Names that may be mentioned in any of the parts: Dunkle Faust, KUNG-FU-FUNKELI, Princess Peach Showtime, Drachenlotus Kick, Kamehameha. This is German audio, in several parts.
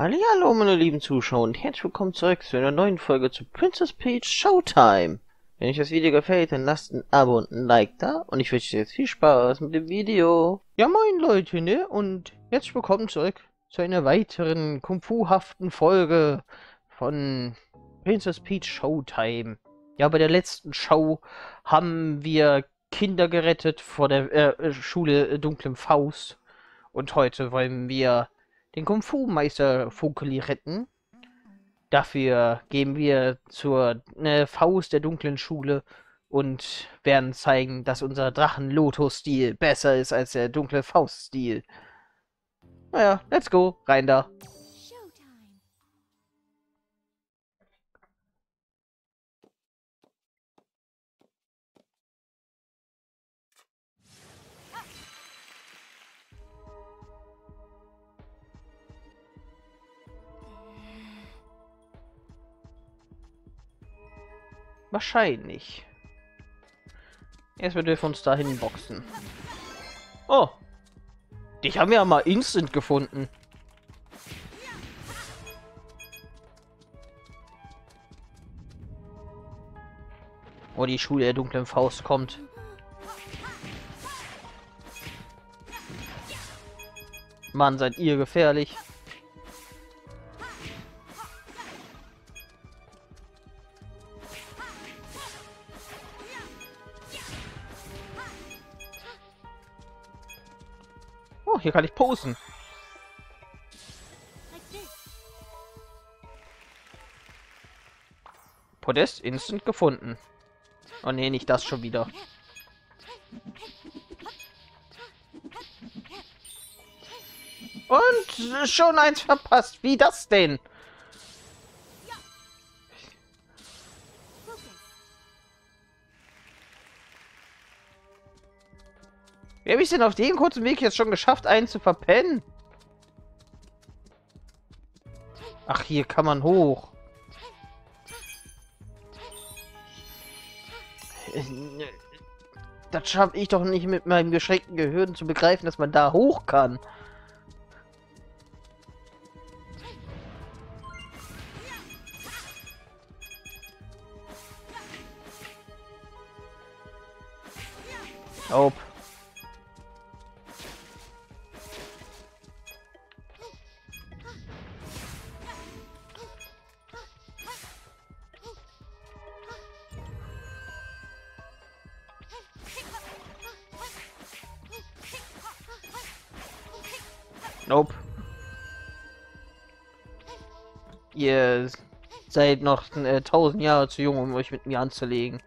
Hallihallo meine lieben Zuschauer und herzlich willkommen zurück zu einer neuen Folge zu Princess Peach Showtime. Wenn euch das Video gefällt, dann lasst ein Abo und ein Like da und ich wünsche jetzt viel Spaß mit dem Video. Ja moin Leute, ne? Und herzlich willkommen zurück zu einer weiteren kung-fu-haften Folge von Princess Peach Showtime. Ja, bei der letzten Show haben wir Kinder gerettet vor der Schule Dunklem Faust und heute wollen wir den Kung-Fu-Meister Funkeli retten. Dafür gehen wir zur Faust der dunklen Schule und werden zeigen, dass unser Drachenlotus-Stil besser ist als der dunkle Faust-Stil. Naja, let's go, rein da. Showtime. Wahrscheinlich. Erstmal dürfen wir uns dahin boxen. Oh! Dich haben wir ja mal instant gefunden. Oh, die Schule der dunklen Faust kommt. Mann, seid ihr gefährlich. Hier kann ich posen. Podest instant gefunden. Oh nee, nicht das schon wieder. Und schon eins verpasst. Wie das denn? Wie habe ich denn auf dem kurzen Weg jetzt schon geschafft, einen zu verpennen? Ach, hier kann man hoch. Das schaffe ich doch nicht mit meinem geschränkten Gehirn zu begreifen, dass man da hoch kann. Oh. Nope. Ihr seid noch 1000 Jahre zu jung, um euch mit mir anzulegen.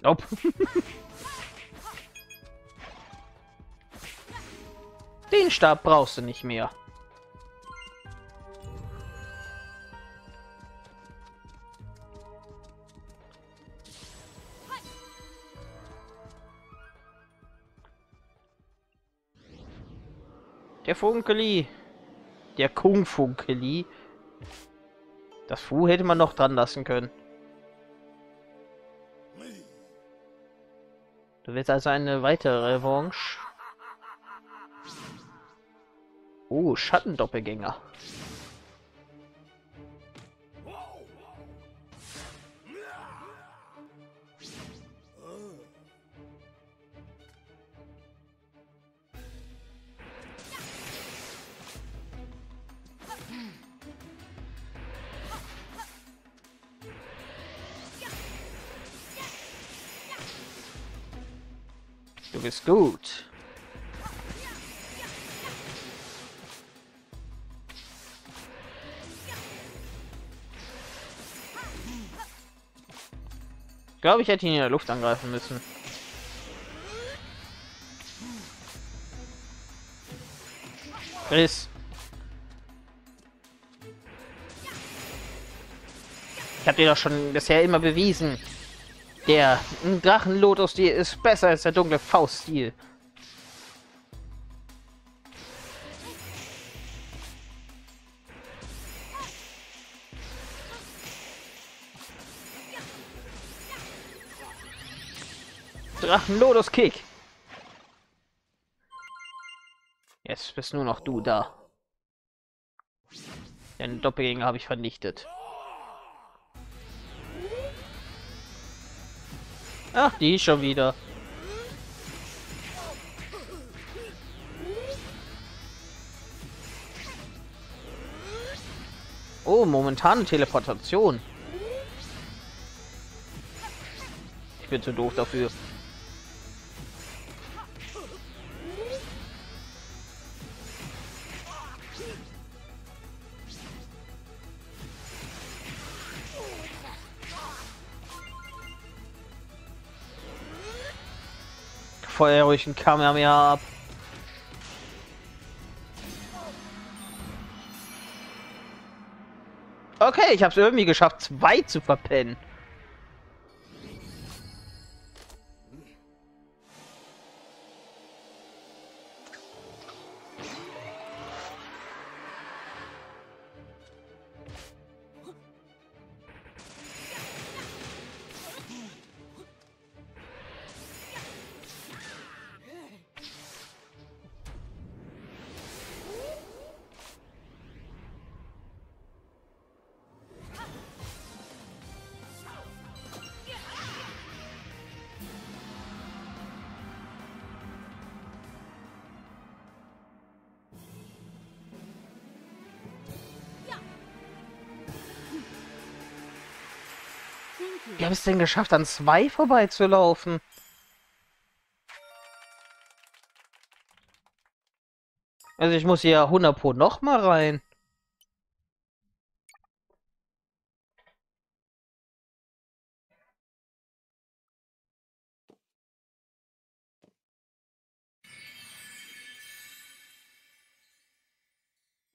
Nope. Den Stab brauchst du nicht mehr. Der Funkeli. Der KUNG-FU-FUNKELI. Das Fu hätte man noch dran lassen können. Du willst also eine weitere Revanche. Oh, Schattendoppelgänger. Du bist gut. Ich glaube, ich hätte ihn in der Luft angreifen müssen. Chris. Ich habe dir doch schon bisher immer bewiesen. Der Drachenlotus-Stil ist besser als der dunkle Faust-Stil. Drachenlotus Kick. Jetzt bist nur noch du da. Den Doppelgänger habe ich vernichtet. Ach, die schon wieder. Oh, momentane Teleportation. Ich bin zu doof dafür. Feuer ruhig ein Kamehameha ab. Okay, ich habe es irgendwie geschafft, 2 zu verpennen. Wie habe ich es denn geschafft, an 2 vorbeizulaufen? Also ich muss hier 100 Pro noch mal rein.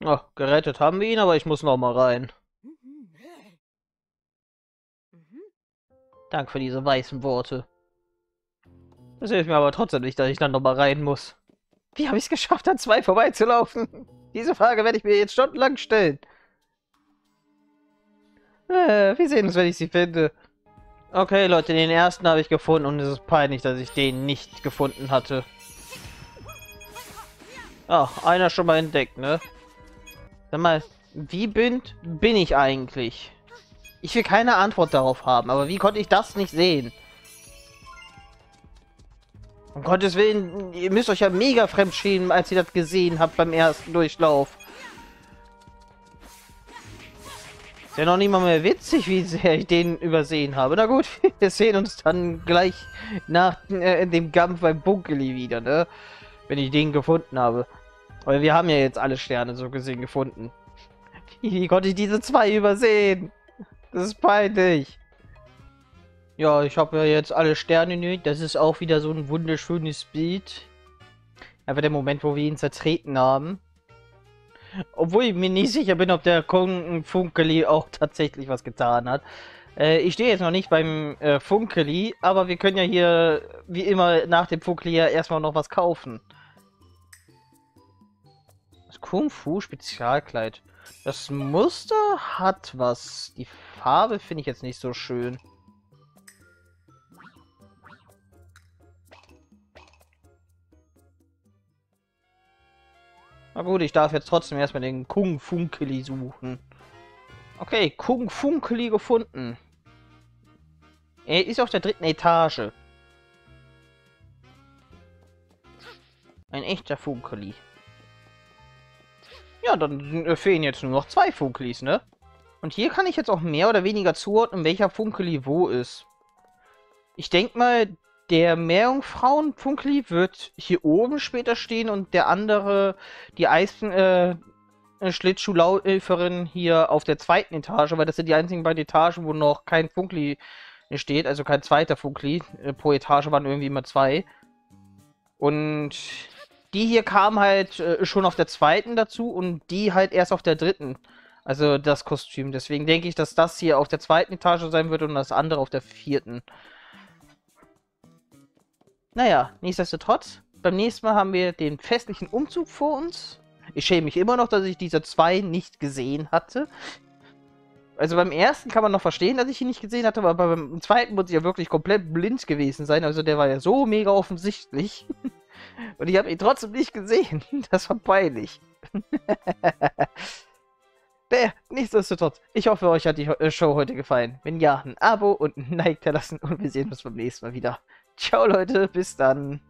Oh, gerettet haben wir ihn, aber ich muss noch mal rein. Dank für diese weißen Worte. Das hilft mir aber trotzdem nicht, dass ich dann nochmal rein muss. Wie habe ich es geschafft, an 2 vorbeizulaufen? Diese Frage werde ich mir jetzt stundenlang stellen. Wir sehen uns, wenn ich sie finde. Okay, Leute, den ersten habe ich gefunden und es ist peinlich, dass ich den nicht gefunden hatte. Ach, einer schon mal entdeckt, ne? Sag mal, wie blind bin ich eigentlich? Ich will keine Antwort darauf haben, aber wie konnte ich das nicht sehen? Um Gottes Willen, ihr müsst euch ja mega fremd schämen, als ihr das gesehen habt beim ersten Durchlauf. Ist ja noch nicht mal mehr witzig, wie sehr ich den übersehen habe. Na gut, wir sehen uns dann gleich nach dem Kampf beim Bunkeli wieder, ne? Wenn ich den gefunden habe. Weil wir haben ja jetzt alle Sterne so gesehen gefunden. Wie konnte ich diese 2 übersehen? Das ist peinlich. Ja, ich habe ja jetzt alle Sterne nötig. Das ist auch wieder so ein wunderschönes Bild. Einfach der Moment, wo wir ihn zertreten haben. Obwohl ich mir nicht sicher bin, ob der KUNG-FU-FUNKELI auch tatsächlich was getan hat. Ich stehe jetzt noch nicht beim Funkeli, aber wir können ja hier, wie immer, nach dem Funkeli ja erstmal noch was kaufen. Das Kung-Fu-Spezialkleid. Das Muster hat was. Die Farbe finde ich jetzt nicht so schön. Na gut, ich darf jetzt trotzdem erstmal den KUNG-FU-FUNKELI suchen. Okay, KUNG-FU-FUNKELI gefunden. Er ist auf der 3. Etage. Ein echter Funkeli. Ja, dann fehlen jetzt nur noch 2 Funkelis, ne? Und hier kann ich jetzt auch mehr oder weniger zuordnen, welcher Funkeli wo ist. Ich denke mal, der Meerjungfrauen-Funkeli wird hier oben später stehen und der andere, die Eisen-Schlittschuhläuferin hier auf der 2. Etage, weil das sind die einzigen beiden Etagen, wo noch kein Funkeli steht, also kein zweiter Funkeli. Pro Etage waren irgendwie immer 2. Und die hier kam halt schon auf der 2. dazu und die halt erst auf der 3. Also das Kostüm. Deswegen denke ich, dass das hier auf der 2. Etage sein wird und das andere auf der 4. Naja, nichtsdestotrotz. Beim nächsten Mal haben wir den festlichen Umzug vor uns. Ich schäme mich immer noch, dass ich diese 2 nicht gesehen hatte. Also beim ersten kann man noch verstehen, dass ich ihn nicht gesehen hatte, aber beim zweiten muss ich ja wirklich komplett blind gewesen sein. Also der war ja so mega offensichtlich. Und ich habe ihn trotzdem nicht gesehen. Das war peinlich. Nichtsdestotrotz, ich hoffe, euch hat die Show heute gefallen. Wenn ja, ein Abo und ein Like da lassen und wir sehen uns beim nächsten Mal wieder. Ciao Leute, bis dann.